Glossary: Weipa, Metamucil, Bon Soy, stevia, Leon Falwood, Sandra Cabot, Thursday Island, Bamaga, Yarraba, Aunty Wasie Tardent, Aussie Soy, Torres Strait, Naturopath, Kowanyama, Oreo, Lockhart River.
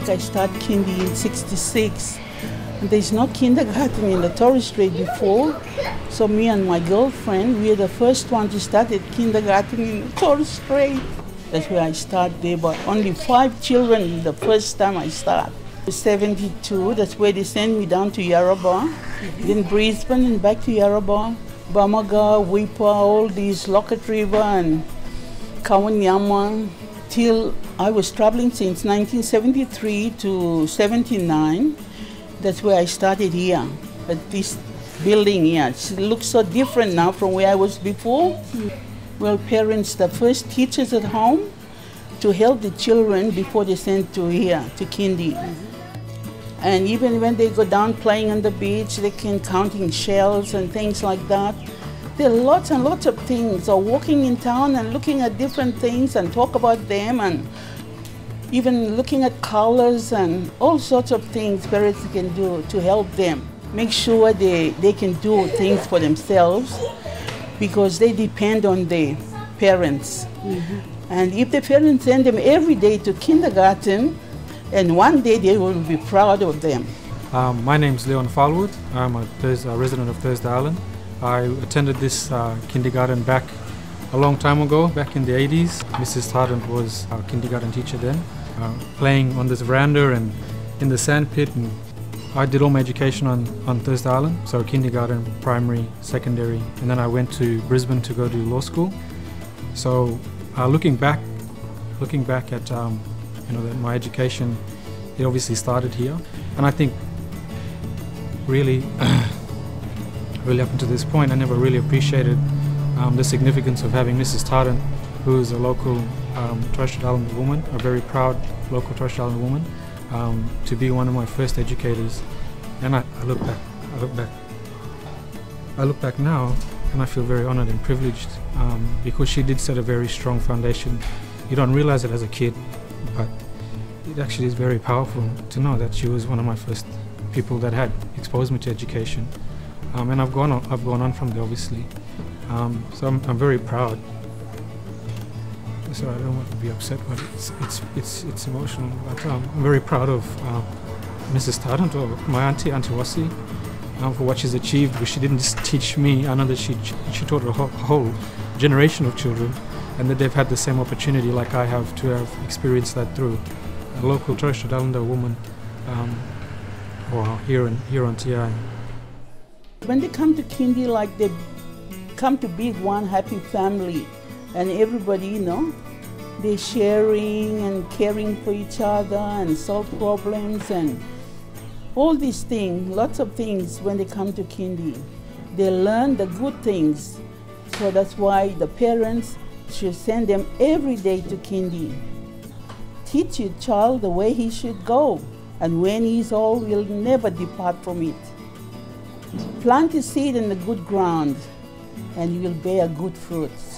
like I start kindy in 66. There's no kindergarten in the Torres Strait before, so me and my girlfriend, we are the first one to start at kindergarten in the Torres Strait. That's where I start there, but only 5 children the first time I start. 72, that's where they sent me down to Yarraba, then Brisbane and back to Yarraba, Bamaga, Weipa, all these, Lockhart River and Kowanyama, till I was traveling since 1973 to 79. That's where I started here, at this building here. It looks so different now from where I was before. Well, parents, the first teachers at home to help the children before they sent to here, to kindy. And even when they go down playing on the beach, they can counting shells and things like that. There are lots and lots of things, or walking in town and looking at different things and talk about them, and even looking at colors and all sorts of things parents can do to help them. Make sure they can do things for themselves because they depend on their parents. And if the parents send them every day to kindergarten, and one day they will be proud of them. My name is Leon Falwood. I'm a resident of Thursday Island. I attended this kindergarten back a long time ago, back in the 80s. Mrs. Tardent was our kindergarten teacher then, playing on this veranda and in the sand pit. And I did all my education on Thursday Island, so kindergarten, primary, secondary, and then I went to Brisbane to go to law school. So looking back at my education, it obviously started here, and I think really, really up until this point, I never really appreciated the significance of having Mrs. Tardent, who is a local Torres Strait Island woman, a very proud local Torres Strait Island woman, to be one of my first educators. And I look back now, and I feel very honoured and privileged because she did set a very strong foundation. You don't realise it as a kid, but it actually is very powerful to know that she was one of my first people that had exposed me to education. And I've gone on from there, obviously. So I'm very proud. So I don't want to be upset, but it's emotional. But I'm very proud of Mrs. Tardent, or my Aunty Wasie, for what she's achieved. Because she didn't just teach me; I know that she taught a whole generation of children, and that they've had the same opportunity like I have to have experienced that through a local Torres Strait Islander woman, or here on TI. When they come to kindy, like they come to be one happy family, and everybody, they're sharing and caring for each other and solve problems and all these things, lots of things when they come to kindy. They learn the good things, so that's why the parents should send them every day to kindy. Teach your child the way he should go, and when he's old, he'll never depart from it. Plant a seed in the good ground, and you will bear good fruits.